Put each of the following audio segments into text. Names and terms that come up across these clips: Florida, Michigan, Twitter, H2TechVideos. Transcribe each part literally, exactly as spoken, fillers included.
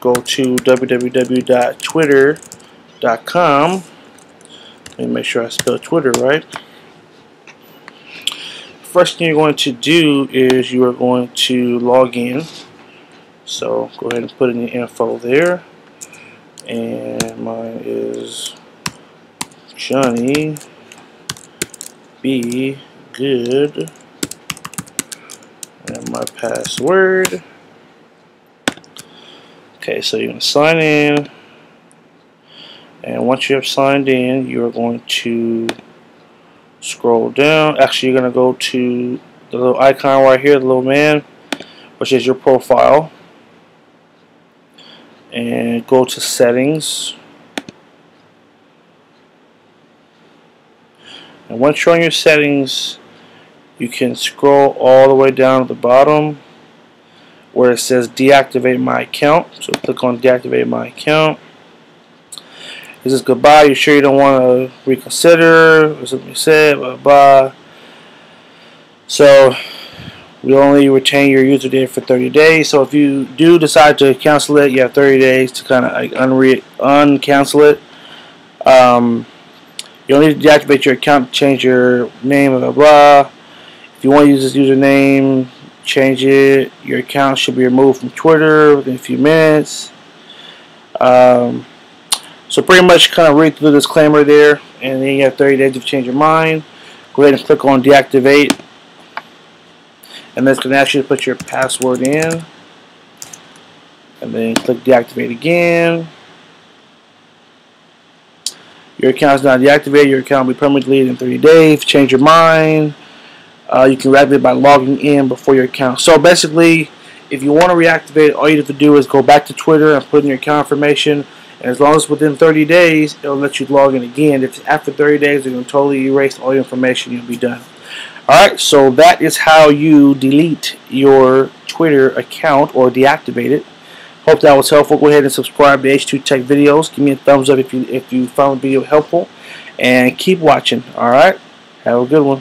go to w w w dot twitter dot com. Let me make sure I spell Twitter right. First thing you're going to do is you are going to log in. So go ahead and put in the info there. And mine is Johnny B. Good. And my password. Okay, so you're going to sign in. And once you have signed in, you're going to scroll down. Actually, you're going to go to the little icon right here, the little man, which is your profile. And go to settings. And once you're on your settings, you can scroll all the way down to the bottom where it says deactivate my account. So click on deactivate my account. This is goodbye. You're sure you don't want to reconsider or something you said? Blah, blah. So we only retain your user data for thirty days. So if you do decide to cancel it, you have thirty days to kind of like unre uncancel it. Um, you'll need to deactivate your account, change your name, blah, blah, blah. If you want to use this username, change it. Your account should be removed from Twitter within a few minutes. Um, so pretty much kind of read through the disclaimer there, and then you have thirty days to change your mind. Go ahead and click on deactivate, and that's going to ask you to put your password in, and then click deactivate again. Your account is not deactivated. Your account will be permanently deleted in thirty days. Change your mind. Uh, you can reactivate by logging in before your account. So basically, if you want to reactivate, all you have to do is go back to Twitter and put in your account information. And as long as within thirty days, it'll let you log in again. If it's after thirty days, they're going to totally erase all your information. You'll be done. All right, so that is how you delete your Twitter account or deactivate it. Hope that was helpful. Go ahead and subscribe to H two Tech videos. Give me a thumbs up if you, if you found the video helpful. And keep watching. All right, have a good one.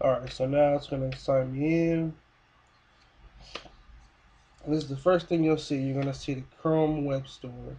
Alright, so now it's going to sign me in. This is the first thing you'll see. You're going to see the Chrome Web Store.